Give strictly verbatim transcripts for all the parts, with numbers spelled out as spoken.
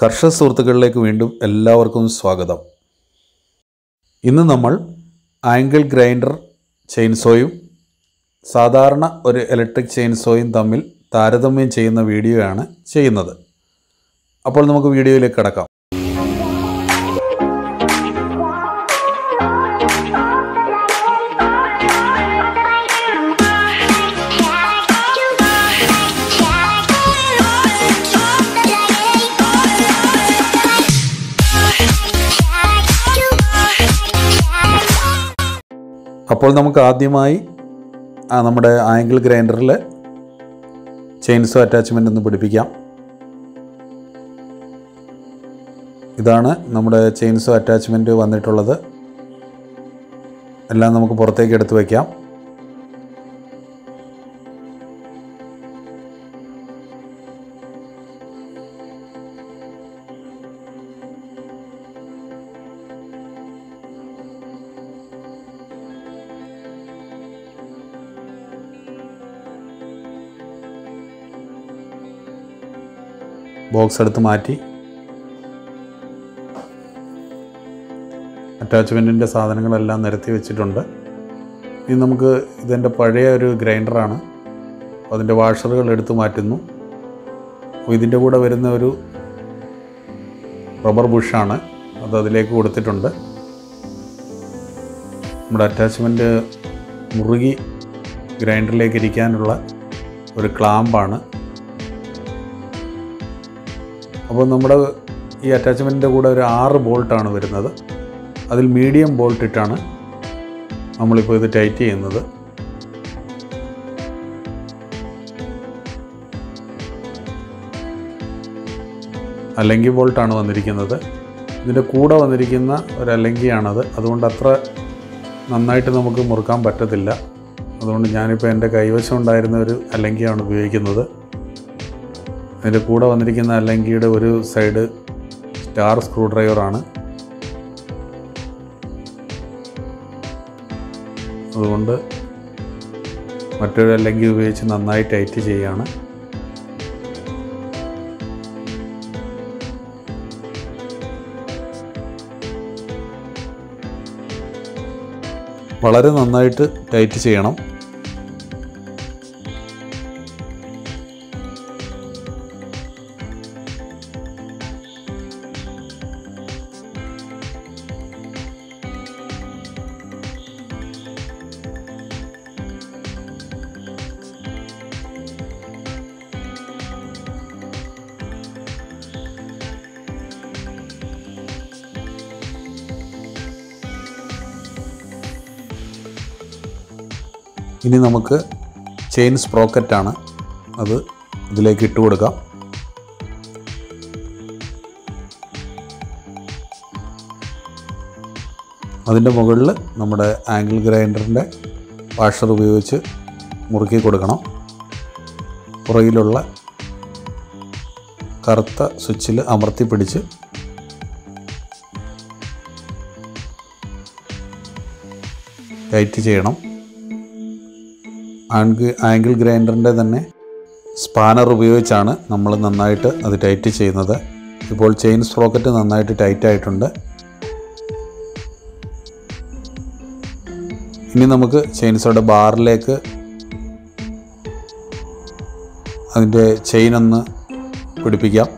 കർഷക സുഹൃത്തുക്കളിലേക്ക് വീണ്ടും എല്ലാവർക്കും സ്വാഗതം. ഇന്ന് നമ്മൾ ആംഗിൾ ഗ്രൈൻഡർ ചെയിൻസോയും സാധാരണ ഒരു ഇലക്ട്രിക് ചെയിൻസോയും തമ്മിൽ താരതമ്യം ചെയ്യുന്ന വീഡിയോയാണ് ചെയ്യുന്നത്. അപ്പോൾ നമുക്ക് വീഡിയോയിലേക്ക് കടക്കാം. അപ്പോൾ നമുക്ക് ആദ്യമായി നമ്മുടെ ആംഗിൾ ഗ്രൈൻഡറിൽ ചെയിൻസോ അറ്റാച്ച്മെൻ്റ് ഒന്ന് പിടിപ്പിക്കാം. ഇതാണ് നമ്മുടെ ചെയിൻസോ അറ്റാച്ച്മെൻറ്റ് വന്നിട്ടുള്ളത്. എല്ലാം നമുക്ക് പുറത്തേക്ക് എടുത്ത് വയ്ക്കാം. ബോക്സ് എടുത്ത് മാറ്റി അറ്റാച്ച്മെൻറ്റിൻ്റെ സാധനങ്ങളെല്ലാം നിരത്തി വെച്ചിട്ടുണ്ട്. ഇനി നമുക്ക് ഇതെൻ്റെ പഴയ ഒരു ഗ്രൈൻഡറാണ്, അതിൻ്റെ വാഷറുകൾ എടുത്ത് മാറ്റുന്നു. ഇതിൻ്റെ കൂടെ വരുന്ന ഒരു റബ്ബർ ബുഷാണ്, അത് അതിലേക്ക് കൊടുത്തിട്ടുണ്ട്. നമ്മുടെ അറ്റാച്ച്മെൻറ്റ് മുറുകി ഗ്രൈൻഡറിലേക്ക് ഇരിക്കാനുള്ള ഒരു ക്ലാമ്പാണ്. അപ്പോൾ നമ്മുടെ ഈ അറ്റാച്ച്മെൻറ്റിൻ്റെ കൂടെ ഒരു ആറ് ബോൾട്ടാണ് വരുന്നത്. അതിൽ മീഡിയം ബോൾട്ട് ഇട്ടാണ് നമ്മളിപ്പോൾ ഇത് ടൈറ്റ് ചെയ്യുന്നത്. അലങ്കി ബോൾട്ടാണ് വന്നിരിക്കുന്നത്. ഇതിൻ്റെ കൂടെ വന്നിരിക്കുന്ന ഒരു അലങ്കിയാണത്. അതുകൊണ്ട് അത്ര നന്നായിട്ട് നമുക്ക് മുറുക്കാൻ പറ്റത്തില്ല. അതുകൊണ്ട് ഞാനിപ്പോൾ എൻ്റെ കൈവശം ഉണ്ടായിരുന്ന ഒരു അലങ്കിയാണ് ഉപയോഗിക്കുന്നത്. അതിൻ്റെ കൂടെ വന്നിരിക്കുന്ന അലങ്കിയുടെ ഒരു സൈഡ് സ്റ്റാർ സ്ക്രൂ ഡ്രൈവറാണ്. അതുകൊണ്ട് മറ്റൊരു അലങ്കി ഉപയോഗിച്ച് നന്നായി ടൈറ്റ് ചെയ്യുകയാണ്. വളരെ നന്നായിട്ട് ടൈറ്റ് ചെയ്യണം. ഇനി നമുക്ക് ചെയിൻ സ്പ്രോക്കറ്റാണ്, അത് ഇതിലേക്ക് ഇട്ട് കൊടുക്കാം. അതിൻ്റെ മുകളിൽ നമ്മുടെ ആംഗിൾ ഗ്രൈൻഡറിൻ്റെ വാഷർ ഉപയോഗിച്ച് മുറുക്കി കൊടുക്കണം. പുറകിലുള്ള കറുത്ത സ്വിച്ചിൽ അമർത്തി പിടിച്ച് ടൈറ്റ് ചെയ്യണം. ആംഗിൾ ആംഗിൾ ഗ്രൈൻഡറിൻ്റെ തന്നെ സ്പാനർ ഉപയോഗിച്ചാണ് നമ്മൾ നന്നായിട്ട് അത് ടൈറ്റ് ചെയ്യുന്നത്. ഇപ്പോൾ ചെയിൻ സ്പ്രോക്കറ്റ് നന്നായിട്ട് ടൈറ്റായിട്ടുണ്ട്. ഇനി നമുക്ക് ചെയിൻസോയുടെ ബാറിലേക്ക് അതിൻ്റെ ചെയിനൊന്ന് പിടിപ്പിക്കാം.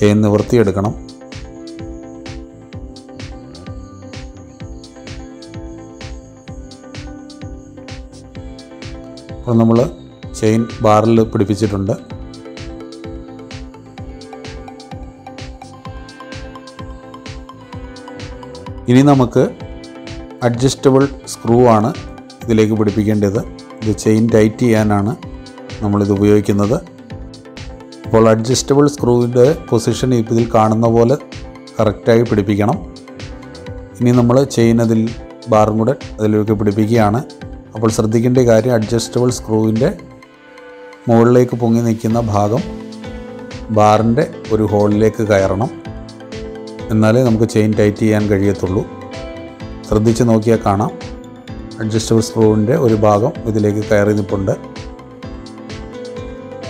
ചെയിൻ നിവർത്തിയെടുക്കണം. അപ്പോൾ നമ്മൾ ചെയിൻ ബാറിൽ പിടിപ്പിച്ചിട്ടുണ്ട്. ഇനി നമുക്ക് അഡ്ജസ്റ്റബിൾ സ്ക്രൂ ആണ് ഇതിലേക്ക് പിടിപ്പിക്കേണ്ടത്. ഇത് ചെയിൻ ടൈറ്റ് ചെയ്യാനാണ് നമ്മളിത് ഉപയോഗിക്കുന്നത്. അപ്പോൾ അഡ്ജസ്റ്റബിൾ സ്ക്രൂവിൻ്റെ പൊസിഷൻ ഇതിൽ കാണുന്ന പോലെ കറക്റ്റായി പിടിപ്പിക്കണം. ഇനി നമ്മൾ ചെയിൻ അതിൽ ബാറും കൂടെ അതിലേക്ക് പിടിപ്പിക്കുകയാണ്. അപ്പോൾ ശ്രദ്ധിക്കേണ്ട കാര്യം, അഡ്ജസ്റ്റബിൾ സ്ക്രൂവിൻ്റെ മുകളിലേക്ക് പൊങ്ങി നിൽക്കുന്ന ഭാഗം ബാറിൻ്റെ ഒരു ഹോളിലേക്ക് കയറണം. എന്നാലേ നമുക്ക് ചെയിൻ ടൈറ്റ് ചെയ്യാൻ കഴിയത്തുള്ളൂ. ശ്രദ്ധിച്ച് നോക്കിയാൽ കാണാം അഡ്ജസ്റ്റബിൾ സ്ക്രൂവിൻ്റെ ഒരു ഭാഗം ഇതിലേക്ക് കയറി നിൽപ്പുണ്ട്.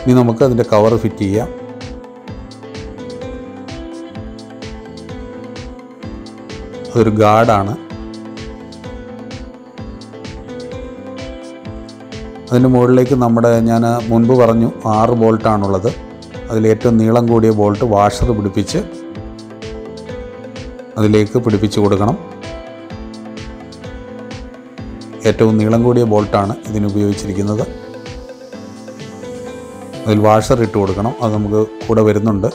ഇനി നമുക്ക് അതിൻ്റെ കവർ ഫിറ്റ് ചെയ്യാം. അതൊരു ഗാർഡാണ്. അതിൻ്റെ മുകളിലേക്ക് നമ്മുടെ ഞാൻ മുൻപ് പറഞ്ഞു ആറ് ബോൾട്ടാണുള്ളത്. അതിലേറ്റവും നീളം കൂടിയ ബോൾട്ട് വാഷർ പിടിപ്പിച്ച് അതിലേക്ക് പിടിപ്പിച്ച് കൊടുക്കണം. ഏറ്റവും നീളം കൂടിയ ബോൾട്ടാണ് ഇതിനുപയോഗിച്ചിരിക്കുന്നത്. അതിൽ വാഷർ ഇട്ട് കൊടുക്കണം. അത് നമുക്ക് കൂടെ വരുന്നുണ്ട്.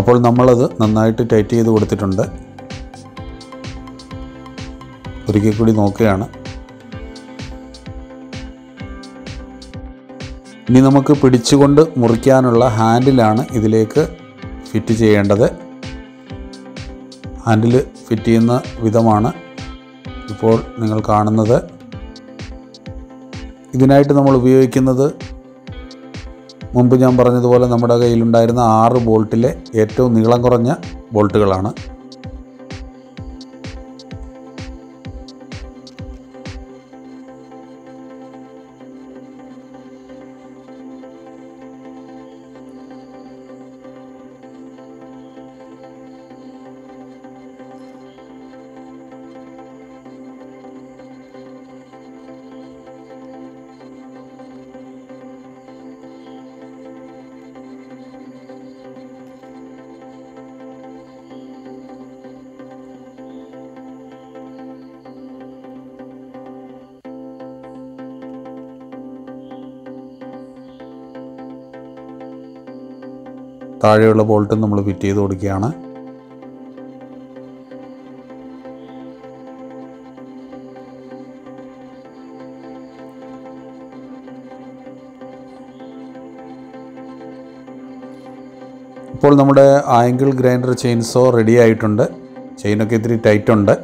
അപ്പോൾ നമ്മളത് നന്നായിട്ട് ടൈറ്റ് ചെയ്ത് കൊടുത്തിട്ടുണ്ട്. ഒരിക്കൽ കൂടി നോക്കുകയാണ്. ഇനി നമുക്ക് പിടിച്ചുകൊണ്ട് മുറിക്കാനുള്ള ഹാൻഡിലാണ് ഇതിലേക്ക് ഫിറ്റ് ചെയ്യേണ്ടത്. ഹാൻഡിൽ ഫിറ്റ് ചെയ്യുന്ന വിധമാണ് ഇപ്പോൾ നിങ്ങൾ കാണുന്നത്. ഇതിനായിട്ട് നമ്മൾ ഉപയോഗിക്കുന്നത് മുമ്പ് ഞാൻ പറഞ്ഞതുപോലെ നമ്മുടെ കയ്യിലുണ്ടായിരുന്ന ആറ് ബോൾട്ടിലെ ഏറ്റവും നീളം കുറഞ്ഞ ബോൾട്ടുകളാണ്. താഴെയുള്ള ബോൾട്ട് നമ്മൾ ഫിറ്റ് ചെയ്ത് കൊടുക്കുകയാണ്. ഇപ്പോൾ നമ്മുടെ ആംഗിൾ ഗ്രൈൻഡർ ചെയിൻസോ റെഡി ആയിട്ടുണ്ട്. ചെയിനൊക്കെ ഇത്തിരി ടൈറ്റ് ഉണ്ട്,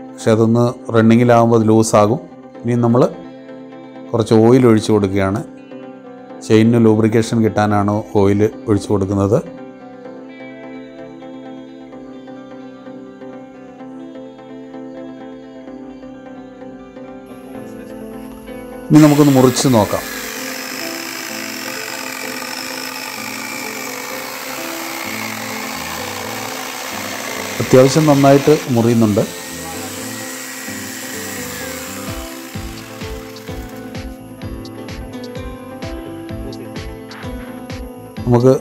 പക്ഷെ അതൊന്ന് റണ്ണിങ്ങിലാകുമ്പോൾ അത് ലൂസാകും. ഇനി നമ്മൾ കുറച്ച് ഓയിൽ ഒഴിച്ച് കൊടുക്കുകയാണ്. ചെയിനിന് ലൂബ്രിക്കേഷൻ കിട്ടാനാണ് ഓയിൽ ഒഴിച്ചു കൊടുക്കുന്നത്. ഇനി നമുക്കൊന്ന് മുറിച്ച് നോക്കാം. അത്യാവശ്യം നന്നായിട്ട് മുറിയുന്നുണ്ട്. നമുക്ക്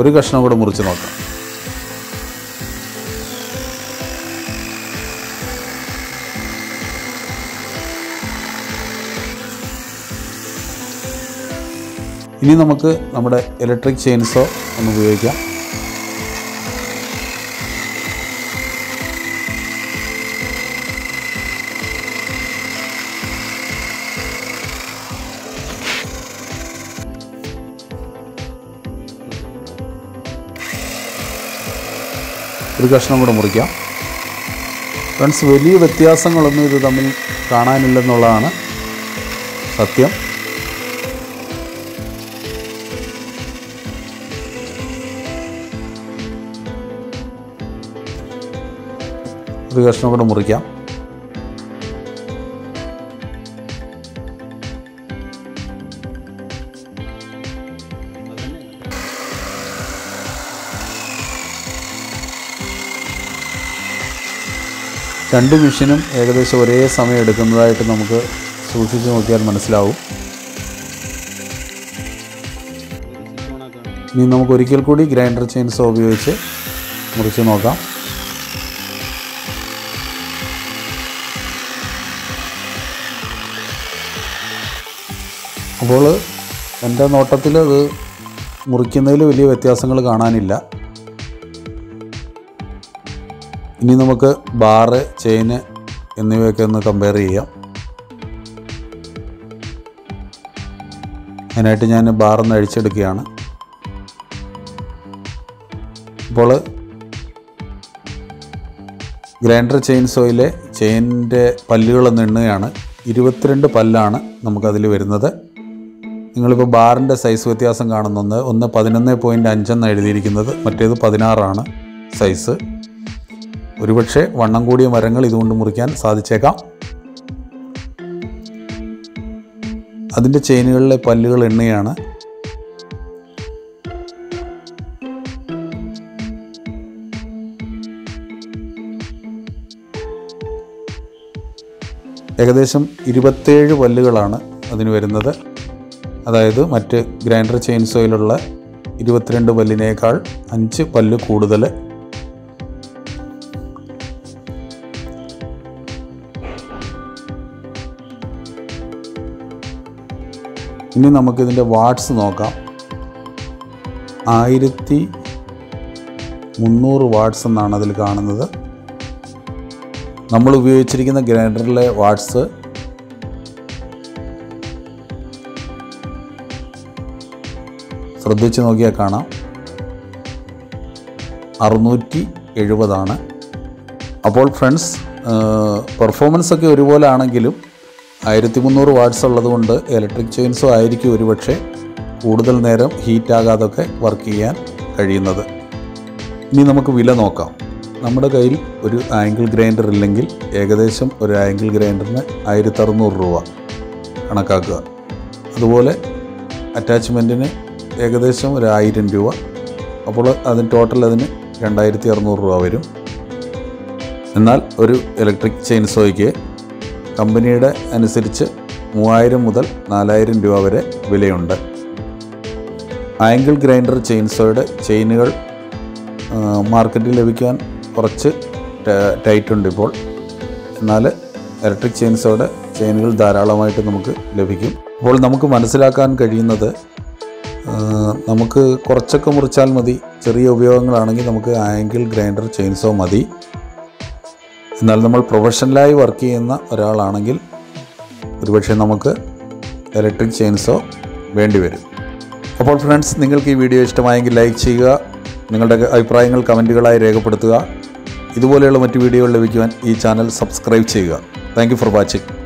ഒരു കഷ്ണം കൂടെ മുറിച്ച് നോക്കാം. ഇനി നമുക്ക് നമ്മുടെ ഇലക്ട്രിക് ചെയിൻസോ ഒന്ന് ഉപയോഗിക്കാം. ഒരു കഷ്ണം കൂടെ മുറിക്കാം. ഫ്രണ്ട്സ്, വലിയ വ്യത്യാസങ്ങളൊന്നും ഇത് തമ്മിൽ കാണാനില്ലെന്നുള്ളതാണ് സത്യം. ഒരു കഷ്ണം കൂടെ മുറിക്കാം. രണ്ട് മെഷീനും ഏകദേശം ഒരേ സമയം എടുക്കുന്നതായിട്ട് നമുക്ക് സൂക്ഷിച്ച് നോക്കിയാൽ മനസ്സിലാവും. ഇനി നമുക്കൊരിക്കൽ കൂടി ഗ്രൈൻഡർ ചെയിൻസോ ഉപയോഗിച്ച് മുറിച്ച് നോക്കാം. അപ്പോൾ എൻ്റെ നോട്ടത്തിൽ അത് മുറിക്കുന്നതിൽ വലിയ വ്യത്യാസങ്ങൾ കാണാനില്ല. ഇനി നമുക്ക് ബാറ്, ചെയിന് എന്നിവയൊക്കെ ഒന്ന് കമ്പയർ ചെയ്യാം. അതിനായിട്ട് ഞാൻ ബാറൊന്ന് അഴിച്ചെടുക്കുകയാണ്. അപ്പോൾ ഗ്രൈൻഡർ ചെയിൻ സോയിലെ ചെയിനിൻ്റെ പല്ലുകളൊന്ന് എണ്ണുകയാണ്. ഇരുപത്തിരണ്ട് പല്ലാണ് നമുക്കതിൽ വരുന്നത്. നിങ്ങളിപ്പോൾ ബാറിൻ്റെ സൈസ് വ്യത്യാസം കാണുന്നുണ്ട്. ഒന്ന് പതിനൊന്ന് പോയിൻറ്റ് അഞ്ചെന്ന് എഴുതിയിരിക്കുന്നത്, മറ്റേത് പതിനാറാണ് സൈസ്. ഒരുപക്ഷെ വണ്ണം കൂടിയ മരങ്ങൾ ഇതുകൊണ്ട് മുറിക്കാൻ സാധിച്ചേക്കാം. അതിൻ്റെ ചെയിനുകളിലെ പല്ലുകൾ എണ്ണുകയാണ്. ഏകദേശം ഇരുപത്തേഴ് പല്ലുകളാണ് അതിന് വരുന്നത്. അതായത് മറ്റ് ഗ്രൈൻഡർ ചെയിൻസോയിലുള്ള ഇരുപത്തിരണ്ട് പല്ലിനേക്കാൾ അഞ്ച് പല്ല് കൂടുതൽ. ഇനി നമുക്കിതിൻ്റെ വാട്ട്സ് നോക്കാം. ആയിരത്തി മുന്നൂറ് വാട്ട്സ് എന്നാണ് അതിൽ കാണുന്നത്. നമ്മൾ ഉപയോഗിച്ചിരിക്കുന്ന ഗ്രൈൻഡറിലെ വാട്ട്സ് ശ്രദ്ധിച്ച് നോക്കിയാൽ കാണാം അറുന്നൂറ്റി എഴുപതാണ്. അപ്പോൾ ഫ്രണ്ട്സ്, പെർഫോമൻസൊക്കെ ഒരുപോലെ ആണെങ്കിലും ആയിരത്തി മുന്നൂറ് വാട്ട്സ് ഉള്ളതുകൊണ്ട് ഇലക്ട്രിക് ചെയിൻസോ ആയിരിക്കും ഒരുപക്ഷെ കൂടുതൽ നേരം ഹീറ്റാകാതൊക്കെ വർക്ക് ചെയ്യാൻ കഴിയുന്നത്. ഇനി നമുക്ക് വില നോക്കാം. നമ്മുടെ കയ്യിൽ ഒരു ആംഗിൾ ഗ്രൈൻഡർ ഇല്ലെങ്കിൽ ഏകദേശം ഒരു ആംഗിൾ ഗ്രൈൻഡറിന് ആയിരത്തി അറുന്നൂറ് രൂപ കണക്കാക്കുക. അതുപോലെ അറ്റാച്ച്മെൻറ്റിന് ഏകദേശം ഒരു ആയിരം രൂപ. അപ്പോൾ അതിന് ടോട്ടൽ അതിന് രണ്ടായിരത്തി അറുന്നൂറ് രൂപ വരും. എന്നാൽ ഒരു ഇലക്ട്രിക് ചെയിൻസോയ്ക്ക് കമ്പനിയുടെ അനുസരിച്ച് മൂവായിരം മുതൽ നാലായിരം രൂപ വരെ വിലയുണ്ട്. ആംഗിൾ ഗ്രൈൻഡർ ചെയിൻസോയുടെ ചെയിനുകൾ മാർക്കറ്റിൽ ലഭിക്കാൻ കുറച്ച് ടൈറ്റുണ്ട് ഇപ്പോൾ. എന്നാൽ ഇലക്ട്രിക് ചെയിൻസോയുടെ ചെയിനുകൾ ധാരാളമായിട്ട് നമുക്ക് ലഭിക്കും. അപ്പോൾ നമുക്ക് മനസ്സിലാക്കാൻ കഴിയുന്നത് നമുക്ക് കുറച്ചൊക്കെ മുറിച്ചാൽ മതി, ചെറിയ ഉപയോഗങ്ങളാണെങ്കിൽ നമുക്ക് ആംഗിൾ ഗ്രൈൻഡർ ചെയിൻസോ മതി. എന്നാൽ നമ്മൾ പ്രൊഫഷണലായി വർക്ക് ചെയ്യുന്ന ഒരാളാണെങ്കിൽ ഒരുപക്ഷെ നമുക്ക് ഇലക്ട്രിക് ചെയിൻസോ വേണ്ടി വരും. അപ്പോൾ ഫ്രണ്ട്സ്, നിങ്ങൾക്ക് ഈ വീഡിയോ ഇഷ്ടമായെങ്കിൽ ലൈക്ക് ചെയ്യുക, നിങ്ങളുടെ അഭിപ്രായങ്ങൾ കമൻറ്റുകളായി രേഖപ്പെടുത്തുക. ഇതുപോലെയുള്ള മറ്റ് വീഡിയോകൾ ലഭിക്കുവാൻ ഈ ചാനൽ സബ്സ്ക്രൈബ് ചെയ്യുക. Thank you for watching.